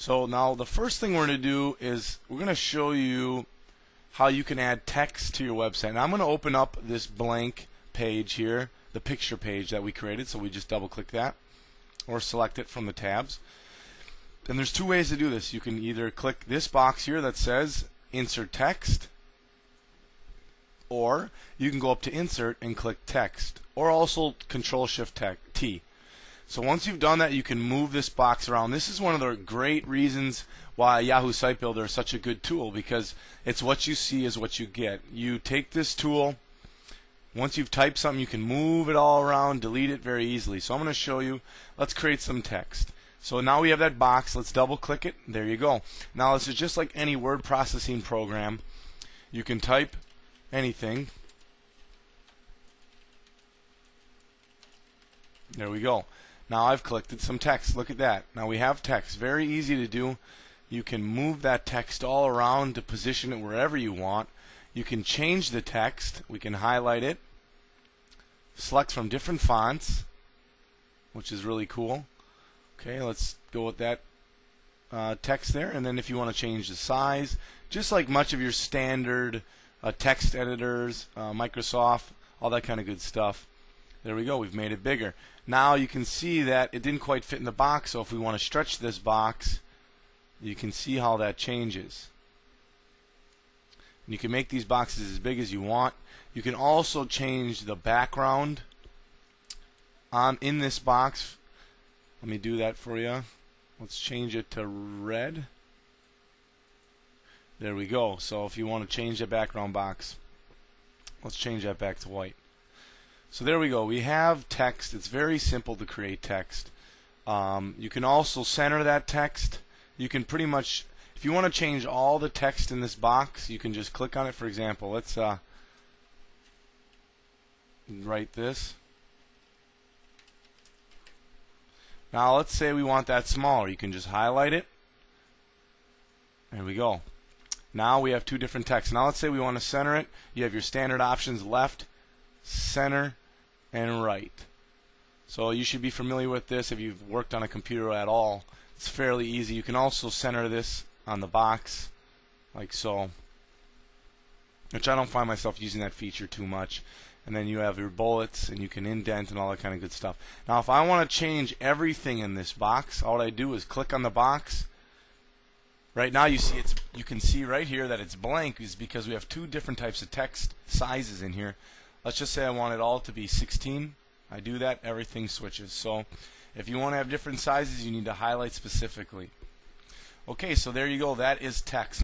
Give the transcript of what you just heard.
So now the first thing we're going to do is we're going to show you how you can add text to your website. Now I'm going to open up this blank page here, the picture page that we created, so we just double click that or select it from the tabs. And there's two ways to do this. You can either click this box here that says insert text, or you can go up to insert and click text, or also Control Shift T. So once you've done that, you can move this box around. This is one of the great reasons why Yahoo Site Builder is such a good tool, because it's what you see is what you get. You take this tool, once you've typed something, you can move it all around, delete it very easily. So I'm going to show you. Let's create some text. So now we have that box. Let's double click it. There you go. Now this is just like any word processing program. You can type anything. There we go. Now I've collected some text. Look at that. Now we have text. Very easy to do. You can move that text all around to position it wherever you want. You can change the text. We can highlight it. Select from different fonts, which is really cool. Okay, let's go with that text there. And then if you want to change the size, just like much of your standard text editors, Microsoft, all that kind of good stuff. There we go. We've made it bigger. Now you can see that it didn't quite fit in the box, so if we want to stretch this box, you can see how that changes. And you can make these boxes as big as you want. You can also change the background in this box. Let me do that for you. Let's change it to red. There we go. So if you want to change the background box, let's change that back to white. So there we go. We have text. It's very simple to create text. You can also center that text. You can pretty much, if you want to change all the text in this box, you can just click on it. For example, let's write this. Now let's say we want that smaller. You can just highlight it. There we go. Now we have two different texts. Now let's say we want to center it. You have your standard options: left, center, and right. So you should be familiar with this if you've worked on a computer at all. It's fairly easy. You can also center this on the box like so, which I don't find myself using that feature too much. And then you have your bullets, and you can indent and all that kind of good stuff. Now if I want to change everything in this box, all I do is click on the box. Right now you see it's, you can see right here that it's blank is because we have two different types of text sizes in here. Let's just say I want it all to be 16. I do that, everything switches. So if you want to have different sizes, you need to highlight specifically. Okay, so there you go. That is text.